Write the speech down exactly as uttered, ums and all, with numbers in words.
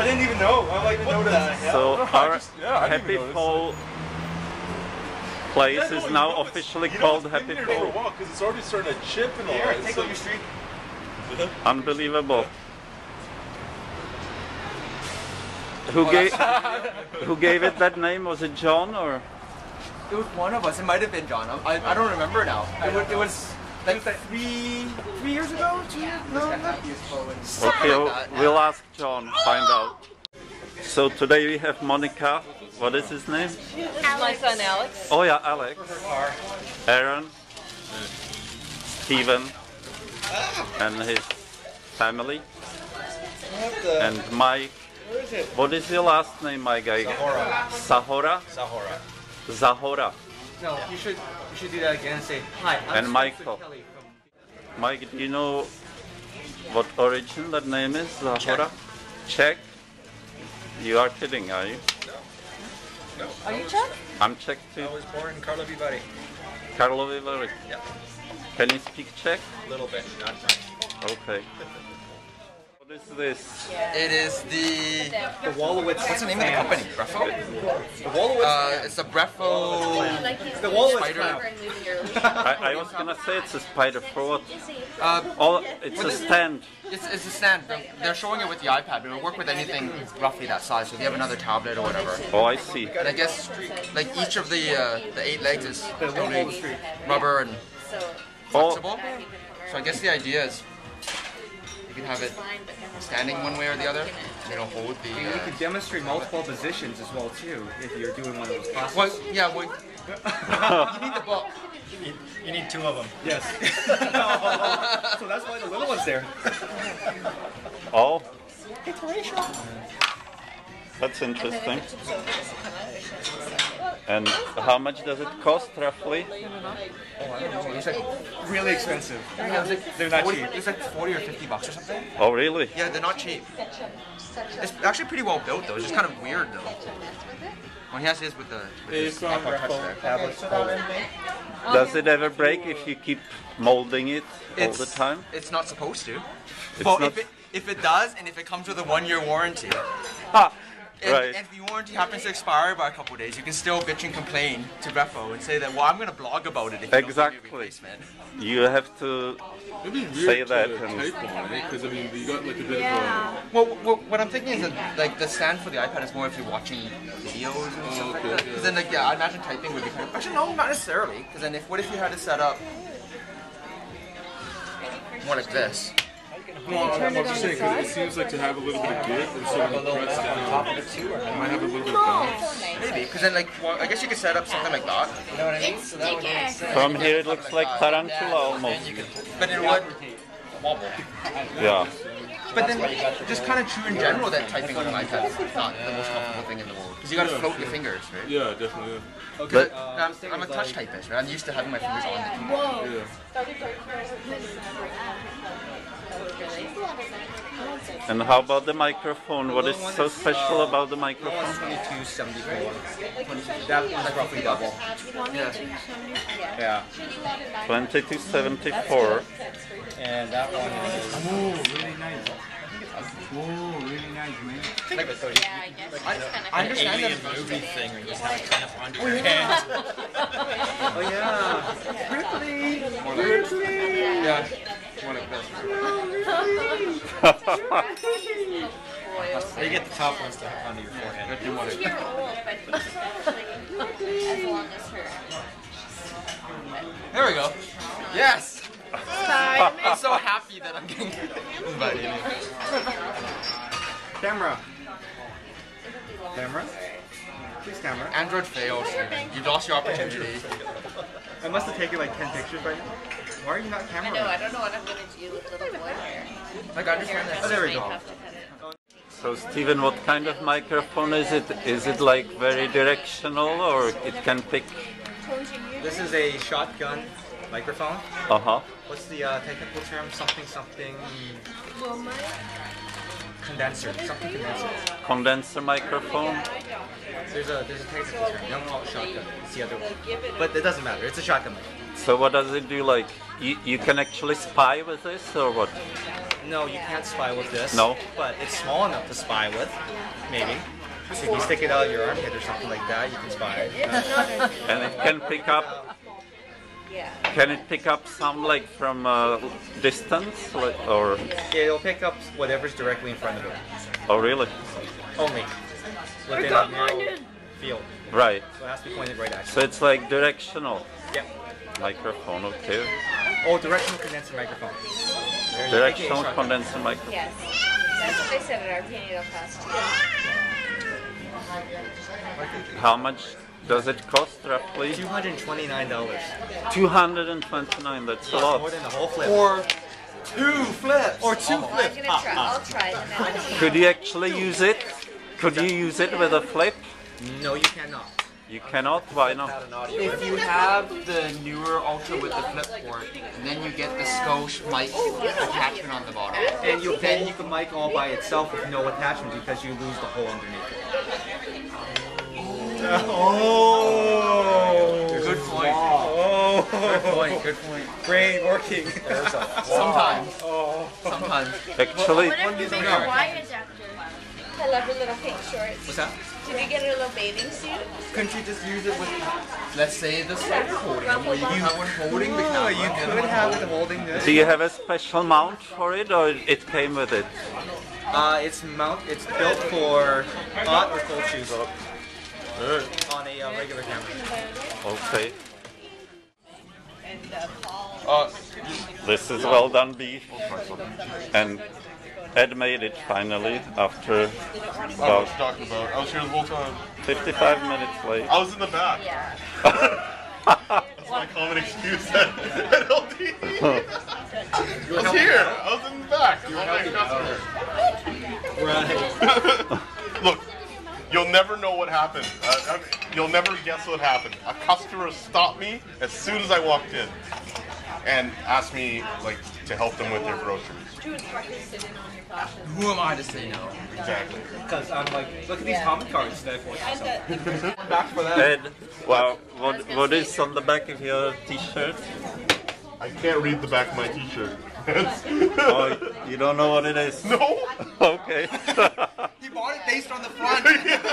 I didn't even know. I like what noticed. The hell? So our just, yeah, Happy Pho place is now know, officially called Happy Pho. Because it's already starting to chip and all that. Right, take so, your street. Unbelievable. Who gave who gave it that name? Was it John or? It was one of us. It might have been John. I I don't remember now. It was, it was like three three years ago. Two years? No, no. Okay, we'll ask John. Find out. So today we have Monica. What is his name? Alex. My son Alex. Oh yeah, Alex. Aaron. Stephen. And his family. And Mike. What is your last name, my guy? Zahora. Zahora. Zahora. No, you should you should do that again and say hi. I'm and Michael. From... Mike, do you know what origin that name is? Zahora. Czech. Czech? You are kidding, are you? No. No. Are you Czech? I'm Czech too. I was born in Karlovy Vary. Karlovy Vary. Yeah. Can you speak Czech? A little bit, not much. Okay. What is this? It is the... The Wallowitz... What's the name of the company? Breffo? The Wallowitz... Uh, it's a Breffo... Like the Wallowitz spider... I, I was gonna say it's a spider for what? Uh, All, it's a stand. It's, it's a stand. They're, they're showing it with the iPad, but it'll work with anything roughly that size. So if you have another tablet or whatever. Oh, I see. And I guess like each of the uh, the eight legs is only rubber and flexible. Oh. So I guess the idea is... You can have it standing one way or the other, and it'll hold the... Uh, you can demonstrate multiple positions as well, too, if you're doing one of those classes. Well, yeah, well, you need the book. You need, you need two of them. Yes. Oh, so that's why the little one's there. Oh. It's racial. That's interesting. And how much does it cost, roughly? Oh, I don't know. It's like really expensive. Yeah, it's like they're not forty, cheap. It's like forty or fifty bucks or something. Oh, really? Yeah, they're not cheap. It's actually pretty well built, though. It's just kind of weird, though. When he has his with the with his tablets. Does it ever break if you keep molding it it's, all the time? It's not supposed to. It's well, not if, it, if it does, and if it comes with a one-year warranty. Ah. And, right. and if the warranty happens to expire by a couple of days, you can still bitch and complain to Breffo and say that, well, I'm going to blog about it if exactly. you don't give me a replacement. You have to say that. Because, I mean, you got like a bit yeah. of a... Well, well, what I'm thinking is that, like, the stand for the iPad is more if you're watching videos and oh, stuff okay, like that. Yeah. Then, like, yeah, I imagine typing would be kind of... Actually, no, not necessarily. Because then if what if you had to set up more like this? No, I'm just saying because it seems like to have a little bit of give and so when you press down, on top of it too, or it might have a little bit of bounce. Maybe, because then like, well, I guess you could set up something like that. You know what I mean? So that would make sense. From here it looks like tarantula almost. You could, but it would wobble. Yeah. But then, just kind of true in general that typing on an iPad is not the most comfortable thing in the world. Because you gotta float your fingers, right? Yeah, definitely. Okay. But I'm, I'm a touch typist, right? I'm used to having my fingers on the keyboard. Yeah. And how about the microphone? What is so special uh, about the microphone? twenty-two seventy-four. That one's roughly double. Yeah. Yeah. twenty-two seventy-four. And that one is... Oh, really nice. Oh, really nice, man. Like, yeah, I guess. Like, I, I understand that it's movie thing where you just have it kind of under your hand. Oh, yeah. Ripley! Ripley! Yeah. One of those. You get the top ones to have under your forehead. You want it. There we go. Yes! I'm so happy that I'm getting invited. Camera. Camera? Please, camera. Android fails. You lost your opportunity. I must have taken like ten pictures by now. Why are you not camera? I know, I don't know what I'm going to do with little boy here. Like, I understand that. Oh, there we go. So, Stephen, what kind of microphone is it? Is it like very directional or it can pick? This is a shotgun microphone. Uh huh. What's the uh, technical term? Something, something. Condenser. Something condenser. Condenser microphone. There's a there's a technical term. They don't call it shotgun. It's the other one. But it doesn't matter. It's a shotgun mic. So what does it do? Like you you can actually spy with this or what? No, you can't spy with this. No. But it's small enough to spy with, maybe. So if you stick it out of your armpit or something like that, you can spy. And it can pick up. Yeah. Can it pick up sound like from uh, distance, like, or? Yeah, it'll pick up whatever's directly in front of it. Oh, really? Only within a narrow field. Right. So it has to be pointed right at you. So it's like directional. Yep. Microphone, okay. Oh, directional condenser microphone. There's directional condenser microphone. Yes. That's what they said at our piano class too. How much does it cost roughly? Two hundred and twenty-nine dollars. Two hundred and twenty-nine. That's yeah, a lot. More than a whole flip. Or two flips. Or two oh, flips. I'm gonna try. I'll try it. Could you actually use it? Could you use it with a flip? No, you cannot. You cannot? Why not? If you have the newer Ultra with the flip port, and then you get the Scosche mic attachment on the bottom. And you, then you can mic all by itself with no attachment because you lose the hole underneath it. Oh! oh. Good point. Oh. Good point, good point. Brain working. Sometimes. Oh. Sometimes. Actually, what if you make a Y adapter? I love your little pink shorts. What's that? Did you get a little bathing suit? Couldn't you just use it with, let's say, the spider podium, where you have one holding the camera? You could have it holding this. Do you have a special mount for it, or it came with it? Uh, it's mount. It's built for hot or cold shoes on a uh, regular camera. Okay. Uh, this is well done, B. And Ed made it finally after about, I was talking about. I was here the whole time. fifty-five minutes late. I was in the back. Yeah. That's my common excuse at, at L D. I was here. I was in the back. You want to customer? Right. Look, you'll never know what happened. Uh, you'll never guess what happened. A customer stopped me as soon as I walked in and asked me like to help them with their groceries. Who am I to say no? Exactly. Because I'm like, look at these comment cards that I pointed out. Back for that. Ed, wow, what, what is on the back of your t-shirt? I can't read the back of my t-shirt. Oh, you don't know what it is? No! Okay. He bought it based on the front.